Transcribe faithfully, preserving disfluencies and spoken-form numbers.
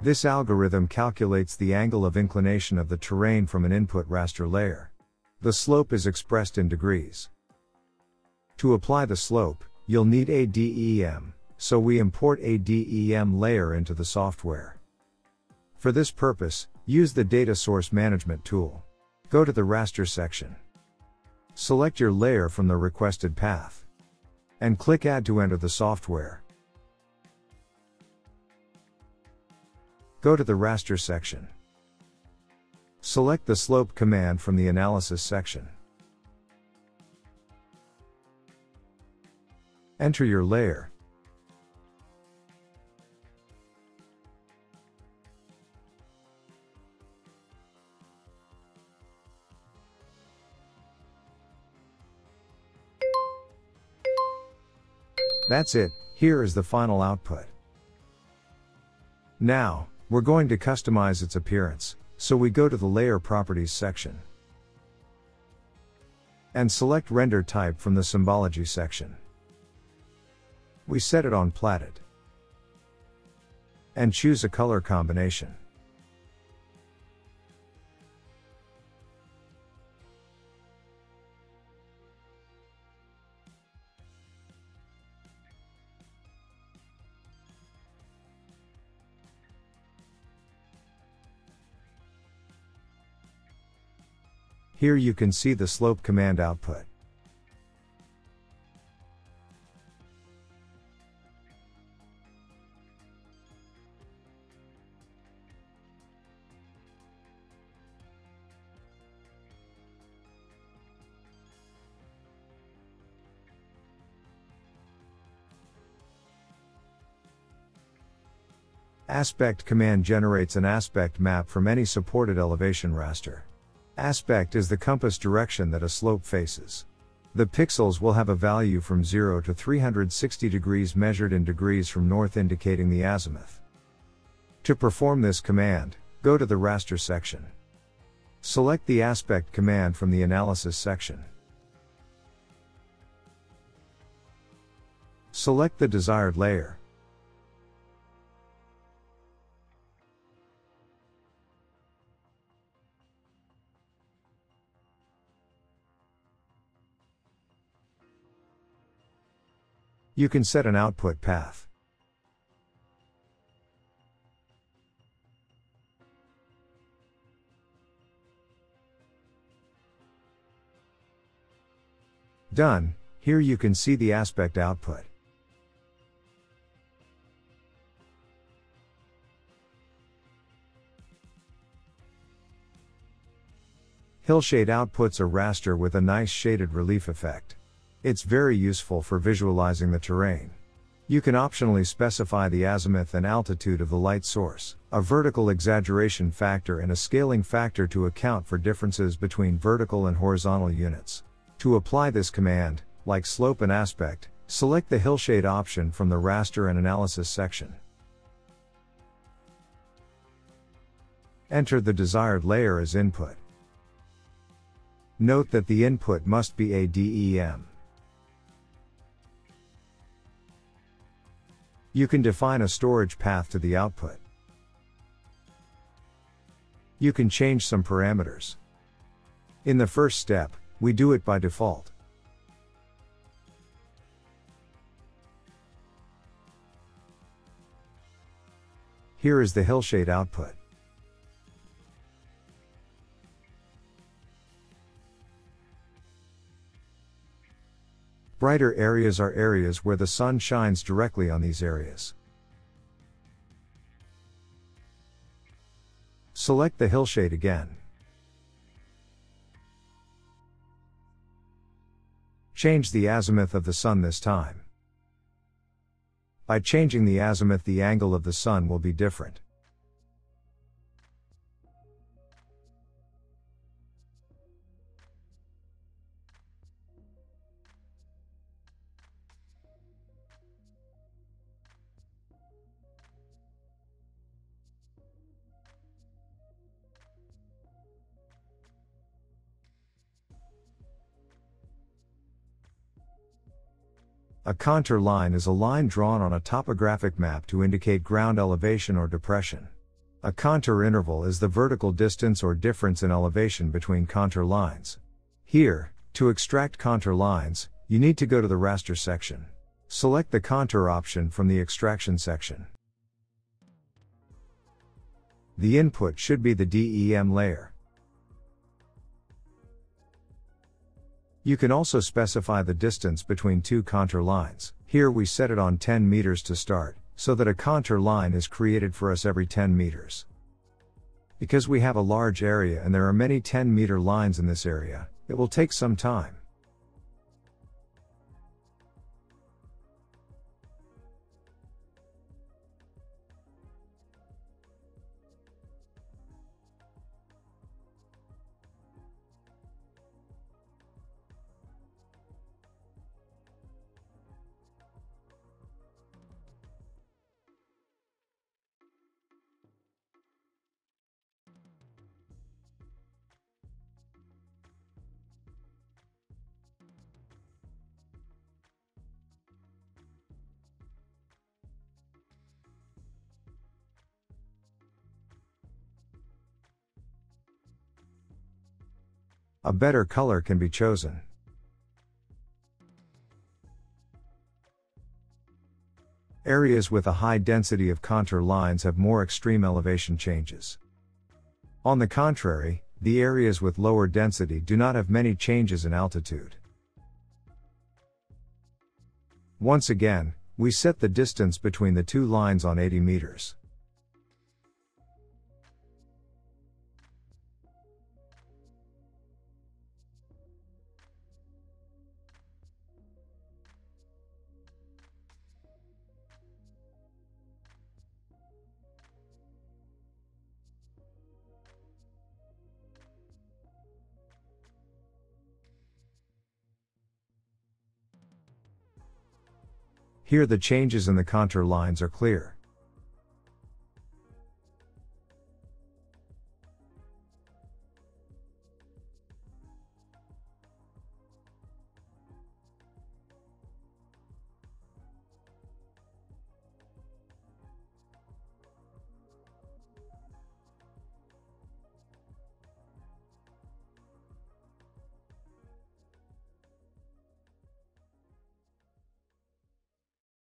This algorithm calculates the angle of inclination of the terrain from an input raster layer. The slope is expressed in degrees. To apply the slope, you'll need a D E M, so we import a D E M layer into the software. For this purpose, use the Data Source Management tool. Go to the Raster section. Select your layer from the requested path. And click Add to enter the software. Go to the Raster section. Select the Slope command from the Analysis section. Enter your layer. That's it, here is the final output. Now, we're going to customize its appearance, so we go to the Layer Properties section. And select Render Type from the Symbology section. We set it on Platted. And choose a color combination. Here you can see the slope command output. Aspect command generates an aspect map from any supported elevation raster. Aspect is the compass direction that a slope faces. The pixels will have a value from zero to three hundred sixty degrees measured in degrees from north, indicating the azimuth. To perform this command, go to the Raster section. Select the Aspect command from the Analysis section. Select the desired layer. You can set an output path. Done, here you can see the aspect output. Hillshade outputs a raster with a nice shaded relief effect. It's very useful for visualizing the terrain. You can optionally specify the azimuth and altitude of the light source, a vertical exaggeration factor and a scaling factor to account for differences between vertical and horizontal units. To apply this command, like slope and aspect, select the hillshade option from the Raster and Analysis section. Enter the desired layer as input. Note that the input must be a D E M. You can define a storage path to the output. You can change some parameters. In the first step, we do it by default. Here is the hillshade output. Brighter areas are areas where the sun shines directly on these areas. Select the hillshade again. Change the azimuth of the sun this time. By changing the azimuth, the angle of the sun will be different. A contour line is a line drawn on a topographic map to indicate ground elevation or depression. A contour interval is the vertical distance or difference in elevation between contour lines. Here, to extract contour lines, you need to go to the raster section. Select the contour option from the extraction section. The input should be the D E M layer. You can also specify the distance between two contour lines. Here we set it on ten meters to start, so that a contour line is created for us every ten meters. Because we have a large area and there are many ten meter lines in this area, it will take some time. A better color can be chosen. Areas with a high density of contour lines have more extreme elevation changes. On the contrary, the areas with lower density do not have many changes in altitude. Once again, we set the distance between the two lines on eighty meters. Here the changes in the contour lines are clear.